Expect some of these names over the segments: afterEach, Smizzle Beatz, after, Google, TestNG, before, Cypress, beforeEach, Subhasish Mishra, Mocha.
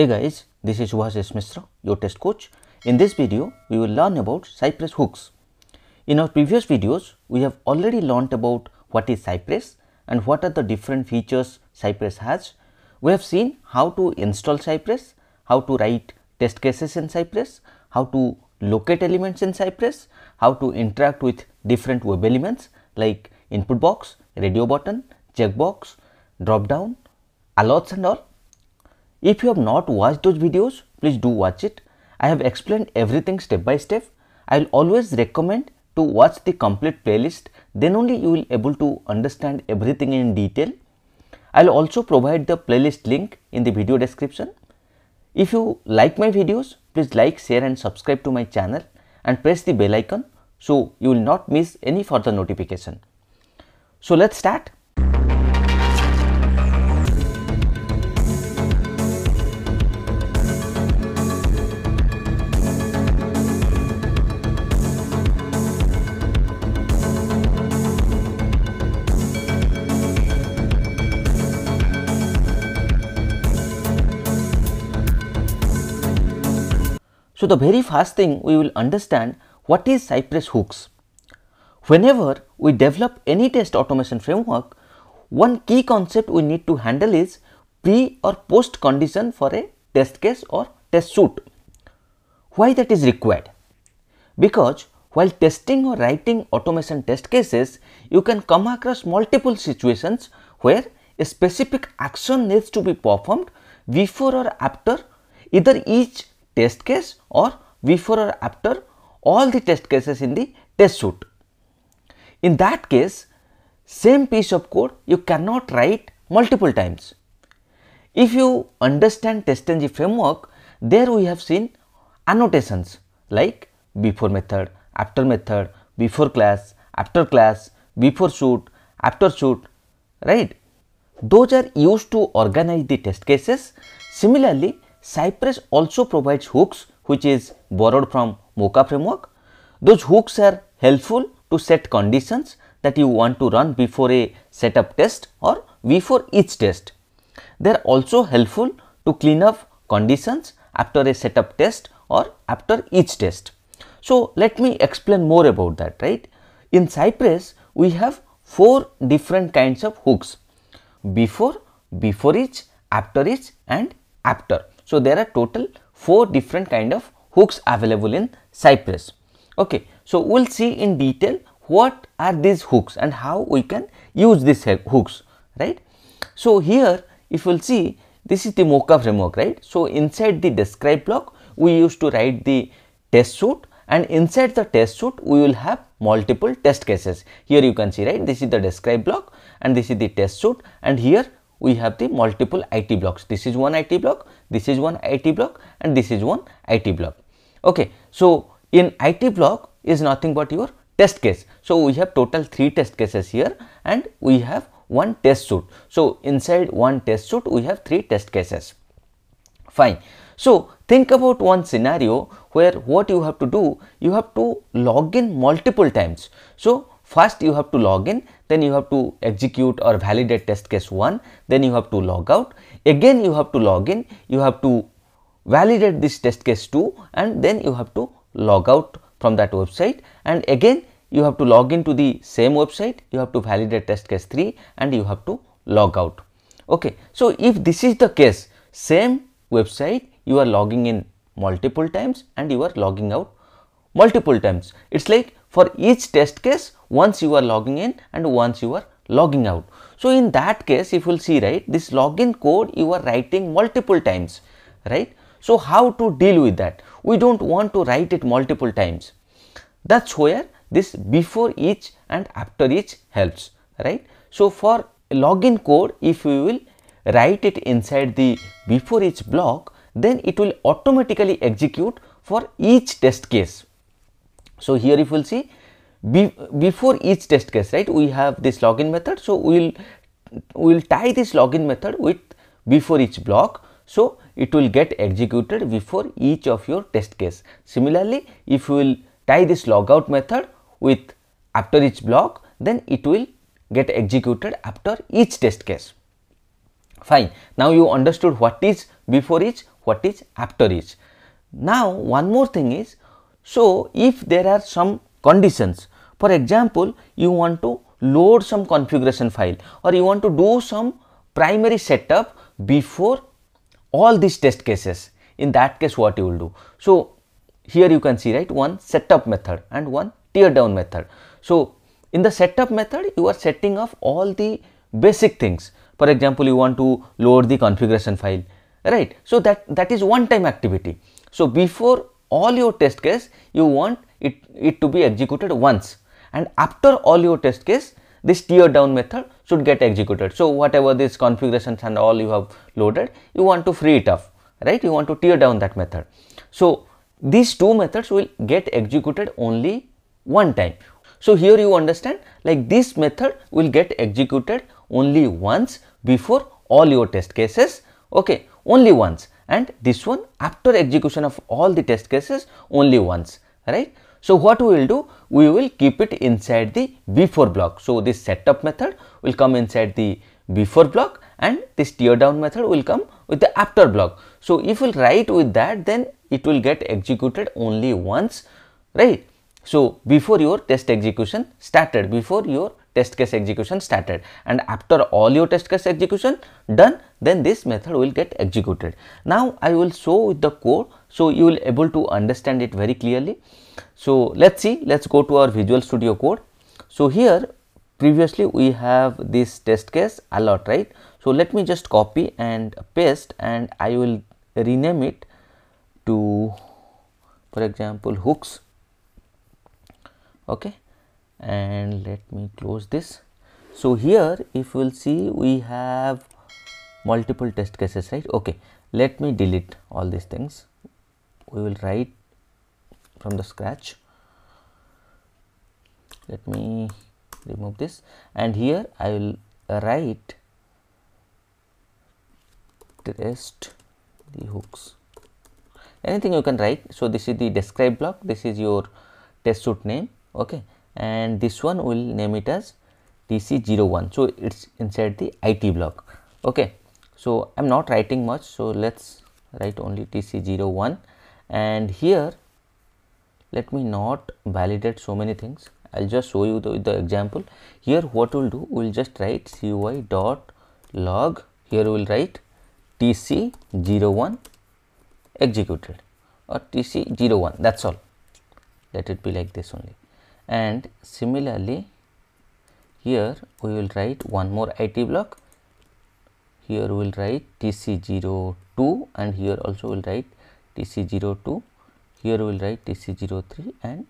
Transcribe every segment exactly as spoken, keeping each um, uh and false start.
Hey guys, this is Subhasish Mishra, your test coach. In this video, we will learn about Cypress hooks. In our previous videos, we have already learnt about what is Cypress and what are the different features Cypress has. We have seen how to install Cypress, how to write test cases in Cypress, how to locate elements in Cypress, how to interact with different web elements like input box, radio button, checkbox, drop down, alerts and all. If you have not watched those videos, please do watch it. I have explained everything step by step. I will always recommend to watch the complete playlist, then only you will able to understand everything in detail. I will also provide the playlist link in the video description. If you like my videos, please like, share and subscribe to my channel and press the bell icon so you will not miss any further notification. So let's start. So the very first thing we will understand what is Cypress hooks. Whenever we develop any test automation framework, one key concept we need to handle is pre or post condition for a test case or test suite. Why that is required? Because while testing or writing automation test cases, you can come across multiple situations where a specific action needs to be performed before or after either each test case or before or after all the test cases in the test suite. In that case, same piece of code you cannot write multiple times. If you understand TestNG framework, there we have seen annotations like before method, after method, before class, after class, before suite, after suite, right? Those are used to organize the test cases. Similarly, Cypress also provides hooks, which is borrowed from Mocha framework. Those hooks are helpful to set conditions that you want to run before a setup test or before each test. They are also helpful to clean up conditions after a setup test or after each test. So let me explain more about that, right? In Cypress, we have four different kinds of hooks: before, before each, after each and after. So there are total four different kind of hooks available in Cypress. Okay, so we'll see in detail what are these hooks and how we can use these hooks, right? So here, if you'll see, this is the Mocha framework, right? So inside the describe block, we used to write the test suite, and inside the test suite, we will have multiple test cases. Here you can see, right? This is the describe block, and this is the test suite, and here we have the multiple I T blocks. This is one I T block, this is one I T block, and this is one I T block. Okay, so in I T block is nothing but your test case. So we have total three test cases here, and we have one test suite. So inside one test suite, we have three test cases. Fine. So think about one scenario where what you have to do, you have to log in multiple times. So first you have to log in, then you have to execute or validate test case one, then you have to log out, again you have to log in, you have to validate this test case two, and then you have to log out from that website, and again you have to log in to the same website, you have to validate test case three, and you have to log out. Okay, so if this is the case, same website you are logging in multiple times and you are logging out multiple times. It's like for each test case, once you are logging in and once you are logging out. So in that case, if you will see, right, this login code you are writing multiple times, right? So how to deal with that? We don't want to write it multiple times. That's where this before each and after each helps, right? So for login code, if we will write it inside the before each block, then it will automatically execute for each test case. So here if you will see, be, before each test case, right, we have this login method. So we will we'll tie this login method with before each block. So it will get executed before each of your test case. Similarly, if you will tie this logout method with after each block, then it will get executed after each test case. Fine. Now you understood what is before each, what is after each. Now one more thing is, so if there are some conditions, for example, you want to load some configuration file or you want to do some primary setup before all these test cases, in that case what you will do? So here you can see, right, one setup method and one tear down method. So in the setup method you are setting up all the basic things. For example, you want to load the configuration file, right? So that that is one time activity. So before all your test case you want it it to be executed once, and after all your test case this tear down method should get executed. So whatever these configurations and all you have loaded, you want to free it up, right? You want to tear down that method. So these two methods will get executed only one time. So here you understand, like, this method will get executed only once before all your test cases, okay, only once, and this one after execution of all the test cases only once, right? So what we will do, we will keep it inside the before block. So this setup method will come inside the before block and this tear down method will come with the after block. So if we'll write with that, then it will get executed only once, right? So before your test execution started, before your test case execution started, and after all your test case execution done, then this method will get executed. Now I will show with the code, so you will able to understand it very clearly. So let's see, let's go to our Visual Studio Code. So here previously we have this test case alert, right? So let me just copy and paste, and I will rename it to, for example, hooks, okay, and let me close this. So here if we'll see, we have multiple test cases, right? Okay, let me delete all these things. We will write from the scratch. Let me remove this, and here I will write test the hooks, anything you can write. So this is the describe block, this is your test suite name, okay, and this one will name it as T C zero one. So it's inside the I T block, okay. So I'm not writing much, so let's write only T C zero one, and here let me not validate so many things. I'll just show you the, the example. Here what we'll do, we'll just write C U I dot log. Here we'll write T C zero one executed or T C zero one, that's all. Let it be like this only. And similarly here we will write one more I T block. Here we will write T C zero two, and here also we will write T C zero two. Here we will write T C zero three and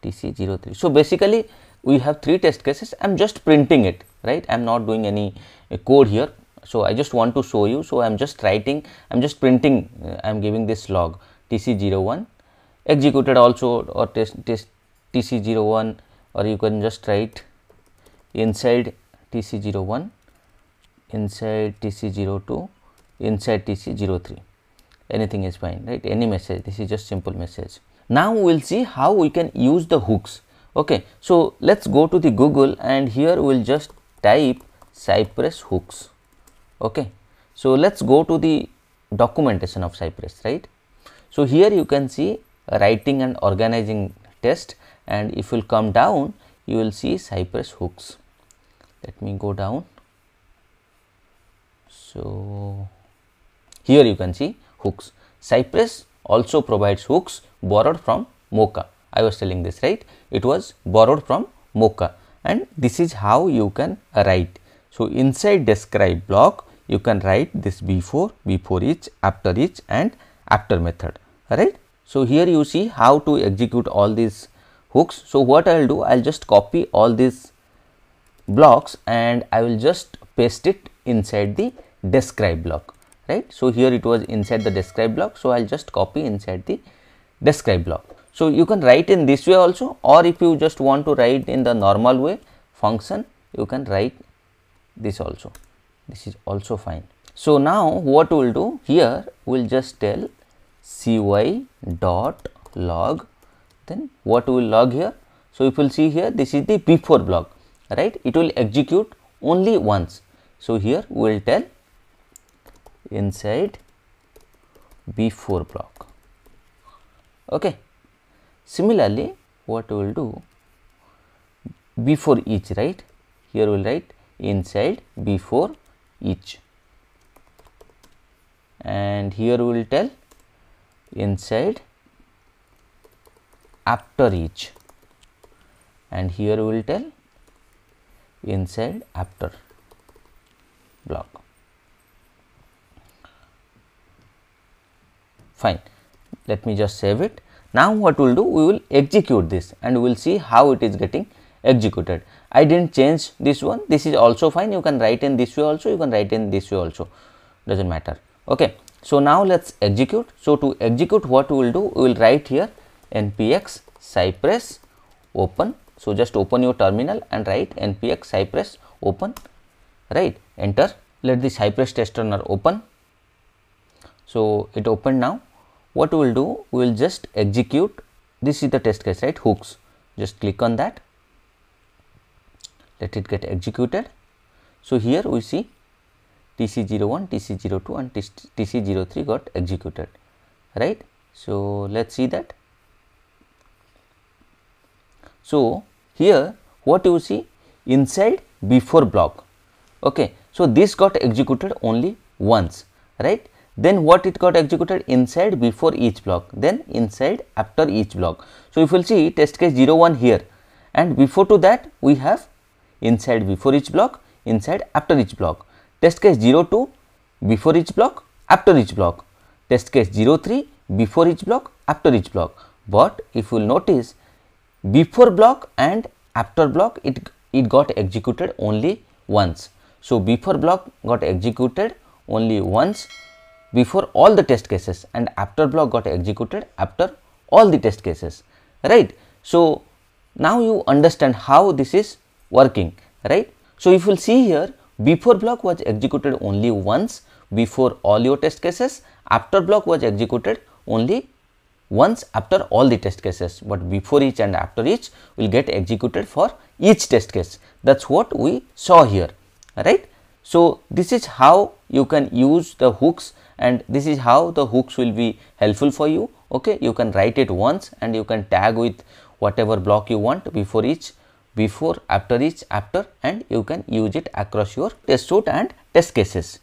T C zero three. So basically we have three test cases. I am just printing it, right? I am not doing any uh, code here. So I just want to show you. So I am just writing, I am just printing, uh, I am giving this log T C zero one executed also, or test, test T C zero one, or you can just write inside T C zero one, inside T C zero two, inside T C zero three, anything is fine, right? Any message, this is just simple message. Now we will see how we can use the hooks, okay. So let's go to the Google, and here we will just type Cypress hooks, okay. So let's go to the documentation of Cypress, right? So here you can see writing and organizing test, and if you will come down you will see Cypress hooks. Let me go down. So here you can see hooks. Cypress also provides hooks borrowed from Mocha. I was telling this, right? It was borrowed from Mocha, and this is how you can write. So inside describe block you can write this before, before each, after each and after method, right? So here you see how to execute all these hooks. So what I will do, I will just copy all these blocks and I will just paste it inside the describe block, right? So here it was inside the describe block, so I will just copy inside the describe block. So you can write in this way also, or if you just want to write in the normal way function, you can write this also, this is also fine. So now what we will do, here we will just tell C Y dot log, then what we will log here. So if you will see here, this is the before block, right? It will execute only once. So here we will tell inside before block. Okay. Similarly, what we will do, before each, right? Here we will write inside before each, and here we will tell inside after each, and here we will tell inside after block. Fine, let me just save it. Now what we will do, we will execute this and we will see how it is getting executed. I did not change this one, this is also fine, you can write in this way also, you can write in this way also, does not matter. Okay. So, now let us execute. So, to execute what we will do, we will write here npx cypress open. So, just open your terminal and write npx cypress open, right, enter, let the cypress test runner open. So, it opened now. What we will do, we will just execute, this is the test case, right, hooks, just click on that, let it get executed. So, here we see T C zero one, T C zero two and T C zero three got executed, right. So, let us see that. So, here what you see, inside before block, okay. So, this got executed only once, right. Then what it got executed, inside before each block, then inside after each block. So, if you will see test case zero one here, and before to that we have inside before each block, inside after each block, test case zero two before each block, after each block, test case zero three before each block, after each block. But if you will notice, before block and after block it, it got executed only once. So, before block got executed only once before all the test cases, and after block got executed after all the test cases, right. So, now you understand how this is working, right. So, if you will see here, before block was executed only once before all your test cases, after block was executed only once after all the test cases, but before each and after each will get executed for each test case. That is what we saw here, right. So, this is how you can use the hooks, and this is how the hooks will be helpful for you, okay. You can write it once and you can tag with whatever block you want, before each, before, after each, after, and you can use it across your test suite and test cases.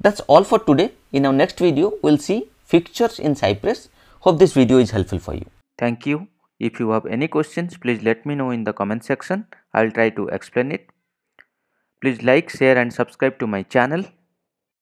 That is all for today. In our next video, we will see fixtures in Cypress. Hope this video is helpful for you. Thank you. If you have any questions, please let me know in the comment section. I will try to explain it. Please like, share and subscribe to my channel.